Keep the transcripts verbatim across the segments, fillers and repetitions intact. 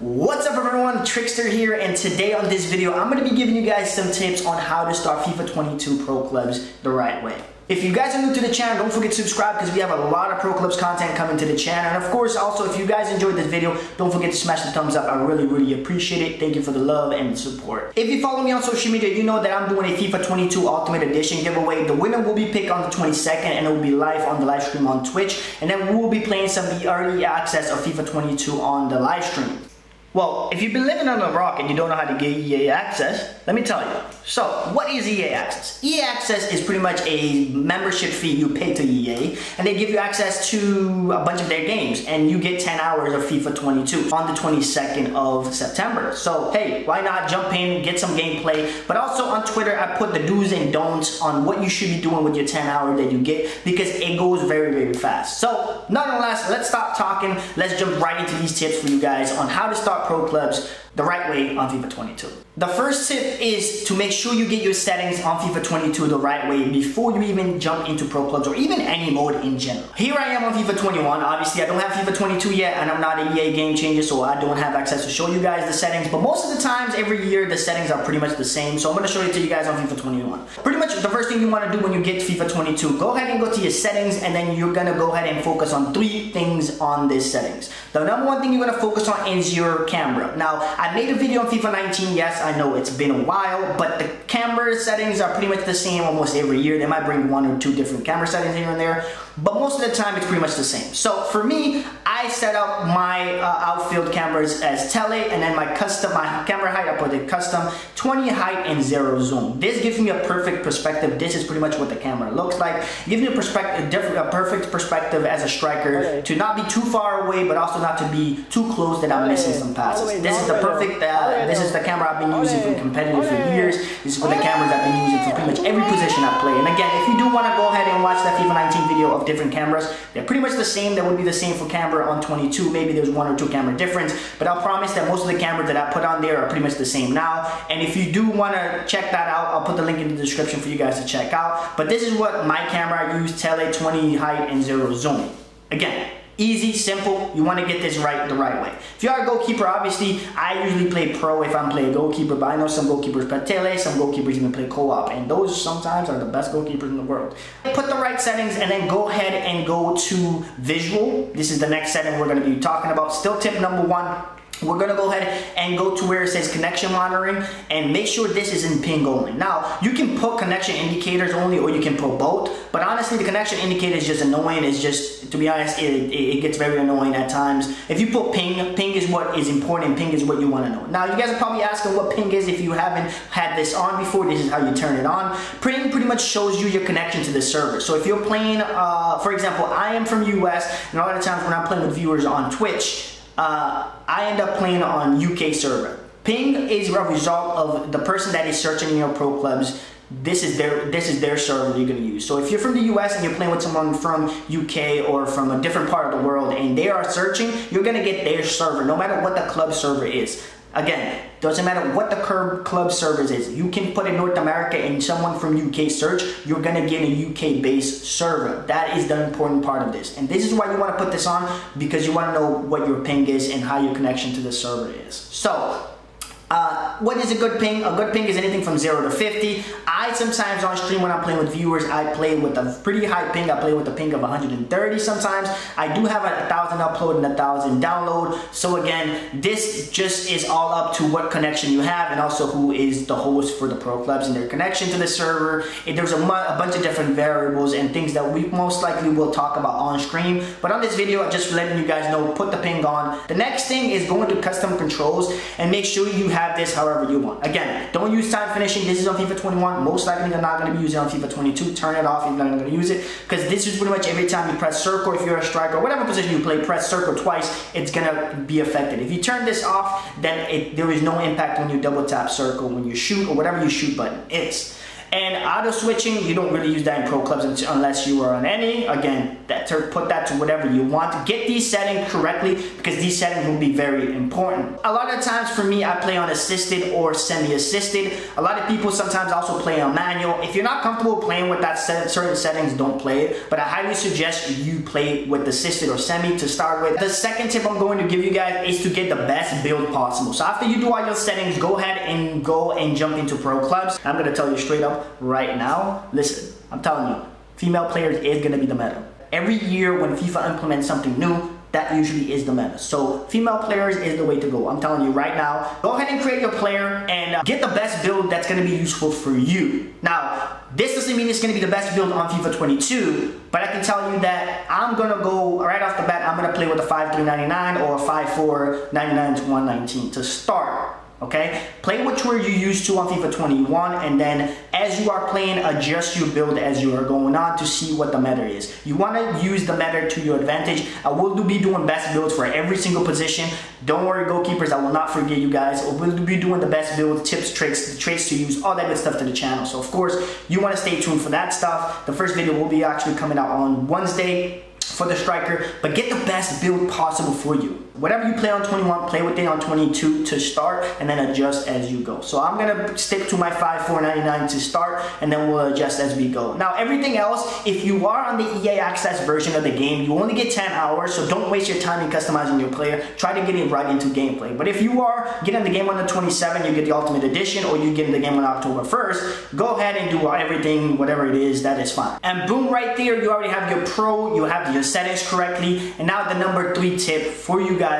What's up everyone, Trickster here, and today on this video I'm going to be giving you guys some tips on how to start FIFA twenty-two Pro Clubs the right way. If you guys are new to the channel, don't forget to subscribe because we have a lot of Pro Clubs content coming to the channel. And of course, also, if you guys enjoyed this video, don't forget to smash the thumbs up. I really, really appreciate it. Thank you for the love and the support. If you follow me on social media, you know that I'm doing a FIFA twenty-two Ultimate Edition giveaway. The winner will be picked on the twenty-second and it will be live on the live stream on Twitch. And then we will be playing some of the early access of FIFA twenty-two on the live stream. Well, if you've been living under a rock and you don't know how to get E A access, let me tell you. So, what is E A access? E A access is pretty much a membership fee you pay to E A, and they give you access to a bunch of their games, and you get ten hours of FIFA twenty-two on the twenty-second of September. So, hey, why not jump in, get some gameplay? But also on Twitter, I put the do's and don'ts on what you should be doing with your ten hour that you get, because it goes very, very fast. So, nonetheless, let's stop talking. Let's jump right into these tips for you guys on how to start Pro Clubs the right way on FIFA twenty-two. The first tip is to make sure you get your settings on FIFA twenty-two the right way before you even jump into Pro Clubs or even any mode in general. Here I am on FIFA twenty-one. Obviously, I don't have FIFA twenty-two yet, and I'm not an E A Game changer, so I don't have access to show you guys the settings. But most of the times, every year, the settings are pretty much the same. So I'm going to show it to you guys on FIFA twenty-one. Pretty much the first thing you want to do when you get to FIFA twenty-two, go ahead and go to your settings, and then you're going to go ahead and focus on three things on this settings. The number one thing you're going to focus on is your camera. Now, I made a video on FIFA nineteen. Yes, I know it's been a while, but the camera settings are pretty much the same almost every year. They might bring one or two different camera settings here and there, but most of the time it's pretty much the same. So for me, I set up my uh, outfield cameras as tele, and then my custom, my camera height, I put it custom, twenty height and zero zoom. This gives me a perfect perspective. This is pretty much what the camera looks like. It gives me a perspective, a different, a perfect perspective as a striker, okay, to not be too far away, but also not to be too close that I'm missing some passes. This is the perfect. Uh, this is the camera I've been using for competitive for years. This is what the cameras I've been using for pretty much every position I play. And again, if you do want to go ahead and watch that FIFA nineteen video of different cameras, they're pretty much the same. That would be the same for camera on twenty-two. Maybe there's one or two camera difference, but I'll promise that most of the cameras that I put on there are pretty much the same now. And if you do want to check that out, I'll put the link in the description for you guys to check out. But this is what my camera I use: tele, twenty height, and zero zoom. Again, easy, simple. You want to get this right the right way. If you are a goalkeeper, obviously, I usually play pro if I'm playing goalkeeper, but I know some goalkeepers play tele, some goalkeepers even play co-op, and those sometimes are the best goalkeepers in the world. Put the right settings and then go ahead and go to visual. This is the next setting we're going to be talking about. Still tip number one. We're going to go ahead and go to where it says connection monitoring and make sure this is in ping only. Now, you can put connection indicators only or you can put both, but honestly, the connection indicator is just annoying. It's just, to be honest, it, it gets very annoying at times. If you put ping, ping is what is important. Ping is what you want to know. Now, you guys are probably asking what ping is if you haven't had this on before. This is how you turn it on. Ping pretty much shows you your connection to the server. So if you're playing, uh, for example, I am from U S, and a lot of times when I'm playing with viewers on Twitch, Uh, I end up playing on U K server. Ping is a result of the person that is searching in your Pro Clubs. This is their this is their server you're gonna use. So if you're from the U S and you're playing with someone from U K or from a different part of the world and they are searching, you're gonna get their server, no matter what the club server is. Again, doesn't matter what the club servers is. You can put in North America and someone from U K search, you're gonna get a U K based server. That is the important part of this. And this is why you wanna put this on, because you wanna know what your ping is and how your connection to the server is. So, Uh, what is a good ping? A good ping is anything from zero to fifty. I sometimes on stream when I'm playing with viewers, I play with a pretty high ping. I play with a ping of one hundred thirty sometimes. I do have a thousand upload and a thousand download. So again, this just is all up to what connection you have and also who is the host for the Pro Clubs and their connection to the server. It, there's a, a bunch of different variables and things that we most likely will talk about on stream. But on this video, I'm just letting you guys know, put the ping on. The next thing is going to custom controls and make sure you have Have this however you want. Again, don't use time finishing. This is on FIFA twenty-one. Most likely you're not going to be using it on FIFA twenty-two. Turn it off if you're not going to use it, because this is pretty much every time you press circle, if you're a striker, whatever position you play, press circle twice, it's going to be affected. If you turn this off, then it, there is no impact when you double tap circle, when you shoot, or whatever your shoot button is. And auto switching, you don't really use that in Pro Clubs unless you are on any. Again, that put that to whatever you want. Get these settings correctly because these settings will be very important. A lot of times for me, I play on assisted or semi-assisted. A lot of people sometimes also play on manual. If you're not comfortable playing with that set, certain settings, don't play it. But I highly suggest you play with assisted or semi to start with. The second tip I'm going to give you guys is to get the best build possible. So after you do all your settings, go ahead and go and jump into Pro Clubs. I'm going to tell you straight up right now, listen, I'm telling you, female players is going to be the meta. Every year when FIFA implements something new, that usually is the meta. So female players is the way to go. I'm telling you right now, go ahead and create your player and uh, get the best build that's gonna be useful for you. Now, this doesn't mean it's gonna be the best build on FIFA twenty-two, but I can tell you that I'm gonna go right off the bat, I'm gonna play with a five three ninety-nine or a five four ninety-nine to one nineteen to start. Okay, play which were you used to on FIFA twenty-one, and then as you are playing, adjust your build as you are going on to see what the meta is. You want to use the meta to your advantage. I will be doing best builds for every single position. Don't worry, goalkeepers, I will not forget you guys. I will be doing the best build tips, tricks, the traits to use, all that good stuff to the channel. So of course, you want to stay tuned for that stuff. The first video will be actually coming out on Wednesday for the striker, but get the best build possible for you. Whatever you play on twenty-one, play with it on twenty-two to start, and then adjust as you go. So I'm gonna stick to my five four ninety-nine to start, and then we'll adjust as we go. Now everything else, if you are on the E A access version of the game, you only get ten hours, so don't waste your time in customizing your player. Try to get it right into gameplay. But if you are getting the game on the twenty-seventh, you get the Ultimate Edition, or you get the game on October first, go ahead and do everything, whatever it is, that is fine. And boom, right there, you already have your pro, you have your settings correctly. And now the number three tip for you guys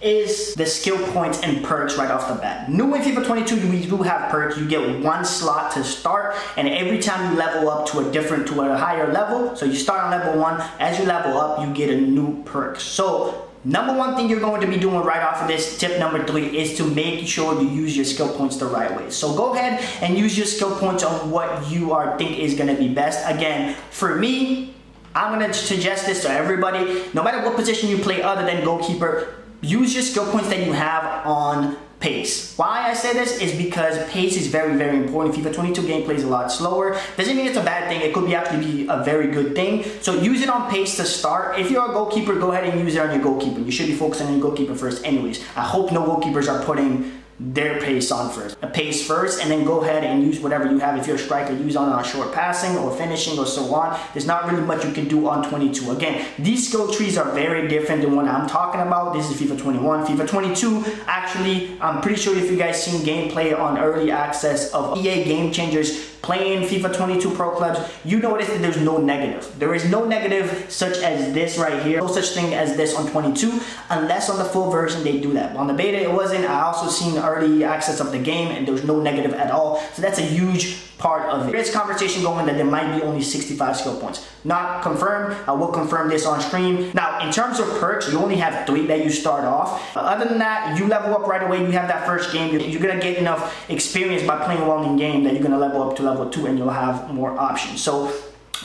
is the skill points and perks right off the bat. New in FIFA twenty-two, we do have perks. You get one slot to start, and every time you level up to a different, to a higher level, so you start on level one, as you level up, you get a new perk. So number one thing you're going to be doing right off of this, tip number three, is to make sure you use your skill points the right way. So go ahead and use your skill points on what you are think is gonna be best. Again, for me, I'm gonna suggest this to everybody. No matter what position you play other than goalkeeper, use your skill points that you have on pace. Why I say this is because pace is very, very important. FIFA twenty-two gameplay is a lot slower. Doesn't mean it's a bad thing. It could be actually be a very good thing. So use it on pace to start. If you're a goalkeeper, go ahead and use it on your goalkeeper. You should be focusing on your goalkeeper first anyways. I hope no goalkeepers are putting their pace on first. A pace first, and then go ahead and use whatever you have. If you're a striker, use on, on short passing or finishing or so on. There's not really much you can do on twenty-two. Again, these skill trees are very different than what I'm talking about. This is FIFA twenty-one. FIFA twenty-two, actually, I'm pretty sure if you guys seen gameplay on early access of E A Game Changers playing FIFA twenty-two Pro Clubs, you notice that there's no negative. There is no negative such as this right here. No such thing as this on twenty-two, unless on the full version they do that. On the beta, it wasn't. I also seen early access of the game, and there's no negative at all. So that's a huge part of it. There's conversation going that there might be only sixty-five skill points. Not confirmed. I will confirm this on stream. Now, in terms of perks, you only have three that you start off. Other than that, you level up right away. You have that first game. You're gonna get enough experience by playing well in game that you're gonna level up to level two, and you'll have more options. So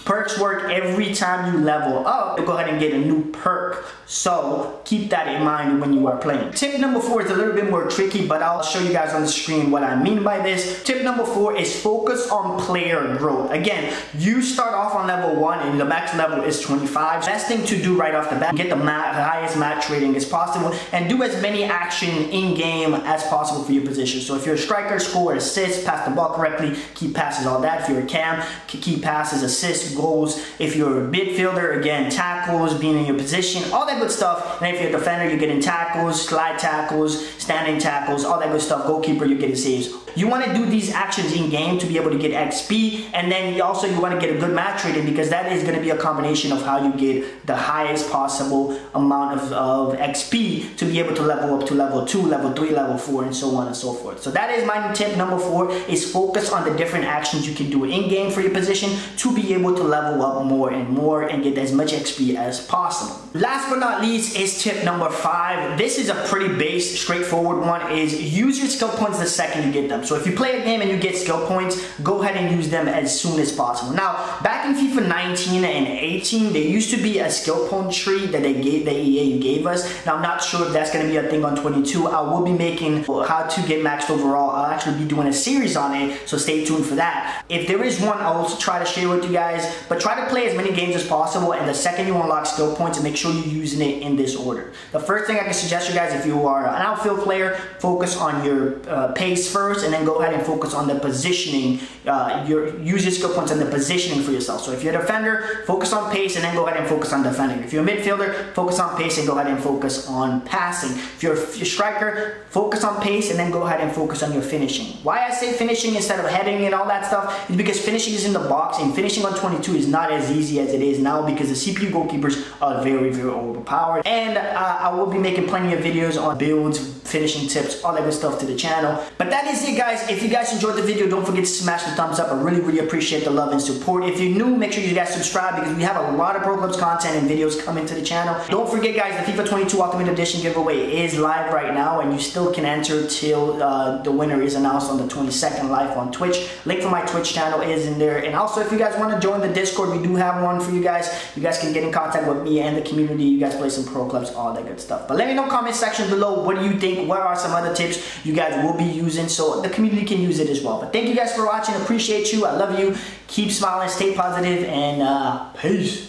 perks work every time you level up. You'll go ahead and get a new perk. So keep that in mind when you are playing. Tip number four is a little bit more tricky, but I'll show you guys on the screen what I mean by this. Tip number four is focus on player growth. Again, you start off on level one and the max level is twenty-five. Best thing to do right off the bat, get the ma highest match rating as possible and do as many action in game as possible for your position. So if you're a striker, score, assist, pass the ball correctly, keep passes, all that. If you're a cam, keep passes, assists, goals. If you're a midfielder, again, tackles, being in your position, all that good stuff. And if you're a defender, you're getting tackles, slide tackles, standing tackles, all that good stuff. Goalkeeper, you're getting saves. You want to do these actions in game to be able to get X P, and then you also you want to get a good match rating, because that is going to be a combination of how you get the highest possible amount of, of X P to be able to level up to level two, level three, level four, and so on and so forth. So that is my tip number four, is focus on the different actions you can do in game for your position to be able able to level up more and more and get as much X P as possible. Last but not least is tip number five. This is a pretty base, straightforward one, is use your skill points the second you get them. So if you play a game and you get skill points, go ahead and use them as soon as possible. Now, back in FIFA nineteen and eighteen, there used to be a skill point tree that they gave, that E A gave us. Now, I'm not sure if that's gonna be a thing on twenty-two. I will be making how to get maxed overall. I'll actually be doing a series on it, so stay tuned for that. If there is one, I'll also try to share with you guys, but try to play as many games as possible, and the second you unlock skill points, and make sure you're using it in this order. The first thing I can suggest you guys, if you are an outfield player, focus on your uh, pace first, and then go ahead and focus on the positioning, uh, your, use your skill points on the positioning for yourself. So if you're a defender, focus on pace, and then go ahead and focus on defending. If you're a midfielder, focus on pace, and go ahead and focus on passing. If you're a striker, focus on pace, and then go ahead and focus on your finishing. Why I say finishing instead of heading and all that stuff is because finishing is in the box, and finishing on twenty-two is not as easy as it is now because the C P U goalkeepers are very, very overpowered. And uh, I will be making plenty of videos on builds, finishing tips, all that good stuff to the channel. But that is it, guys. If you guys enjoyed the video, don't forget to smash the thumbs up. I really, really appreciate the love and support. If you're new, make sure you guys subscribe because we have a lot of Pro Clubs content and videos coming to the channel. Don't forget, guys, the FIFA twenty-two Ultimate Edition giveaway is live right now, and you still can enter till uh, the winner is announced on the twenty-second live on Twitch. Link for my Twitch channel is in there. And also, if you guys want to join the Discord, we do have one for you guys. You guys can get in contact with me and the community. You guys play some Pro Clubs, all that good stuff. But let me know in the comment section below, what do you think? What are some other tips you guys will be using so the community can use it as well? But thank you guys for watching. Appreciate you. I love you. Keep smiling, stay positive, and uh, peace.